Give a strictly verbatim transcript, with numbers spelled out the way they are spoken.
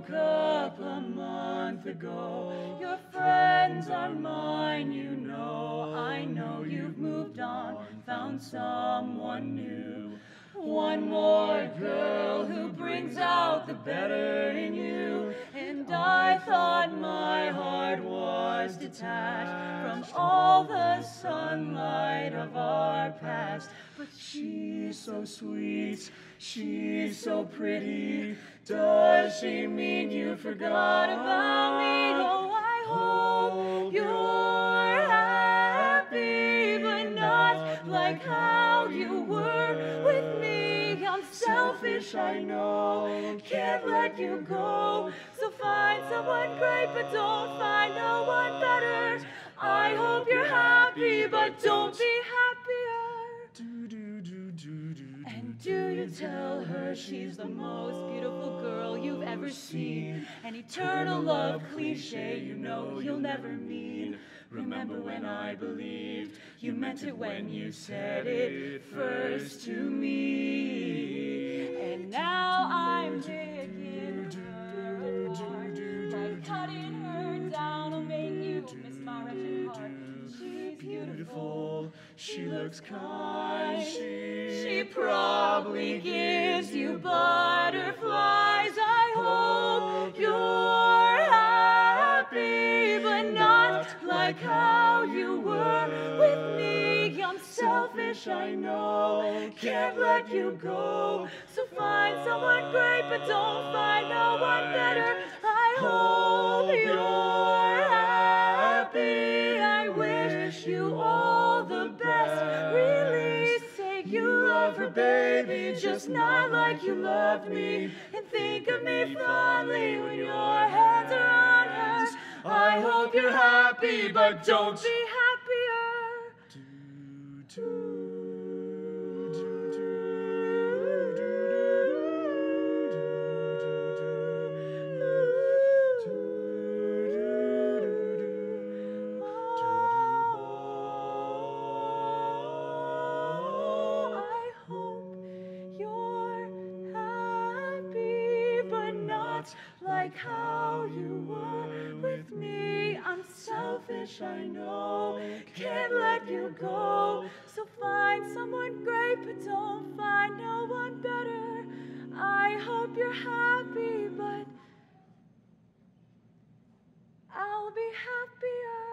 broke up a month ago. Your friends are mine, you know. I know you've moved on, found someone new. One more girl who brings out the better in you. And I thought my heart was detached from all the sunlight of our past. But she's so sweet, she's so pretty. Does she mean you forgot about me? Oh, I hope you're happy, but not like how you were with me. I'm selfish, I know, can't let you go. So find someone great, but don't find no one better. I hope you're happy, but don't be happier. And do you tell her she's the most beautiful girl you've ever seen? An eternal love cliche you know you'll never mean. Remember when I believed you meant it when you said it first to me. And now I'm digging her apart. Like cutting her down will make you miss my wretched heart. She's beautiful, she looks kind, she, she probably gives you butterflies. I hope you're happy, but not like how you were with me. I'm selfish, I know, can't let you go. So find someone great, but don't find no one better. I hope you're happy, I wish you all the best. Really say you love her, baby, just not like you love me. And think of me fondly when your hands are on hers. I hope you're happy, but don't be happier. Do, do. Like how you were with me, I'm selfish, I know, can't let you go. So find someone great, but don't find no one better. I hope you're happy, but I'll be happier.